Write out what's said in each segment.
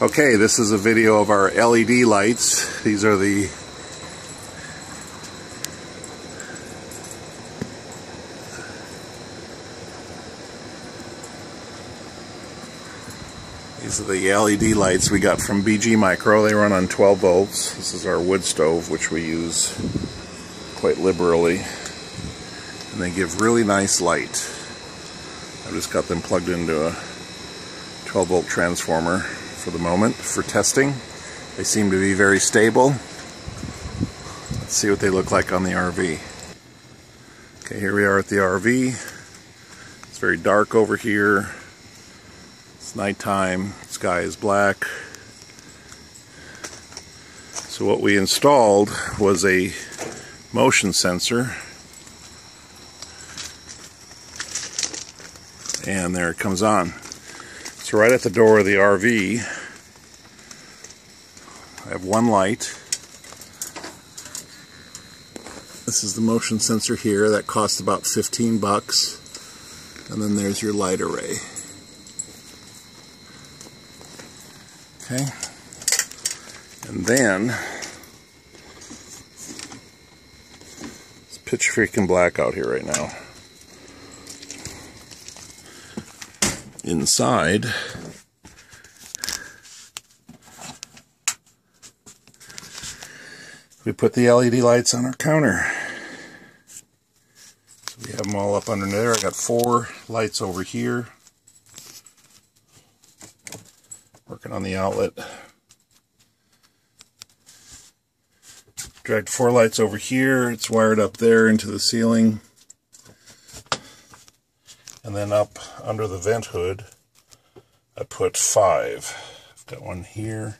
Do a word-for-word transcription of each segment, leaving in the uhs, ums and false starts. Okay, this is a video of our L E D lights. These are the These are the L E D lights we got from B G Micro. They run on twelve volts. This is our wood stove, which we use quite liberally. And they give really nice light. I've just got them plugged into a twelve volt transformer for the moment, for testing. They seem to be very stable. Let's see what they look like on the R V. Okay, here we are at the R V. It's very dark over here. It's nighttime, the sky is black. So what we installed was a motion sensor. And there it comes on. So right at the door of the R V, I have one light. This is the motion sensor here. That costs about fifteen bucks. And then there's your light array. Okay. And then, it's pitch freaking black out here right now. Inside, we put the L E D lights on our counter. So we have them all up under there. I got four lights over here, working on the outlet. Dragged four lights over here. It's wired up there into the ceiling. And then up under the vent hood, I put five. I've got one here,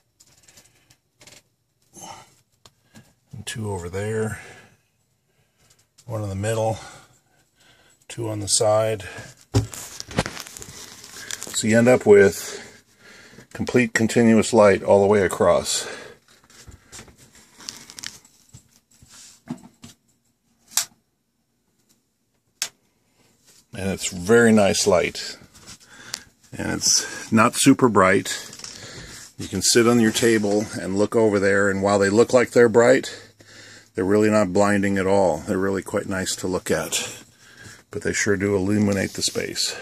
and two over there, one in the middle, two on the side. So you end up with complete continuous light all the way across. And it's very nice light. And it's not super bright. You can sit on your table and look over there, and while they look like they're bright, they're really not blinding at all. They're really quite nice to look at. But they sure do illuminate the space.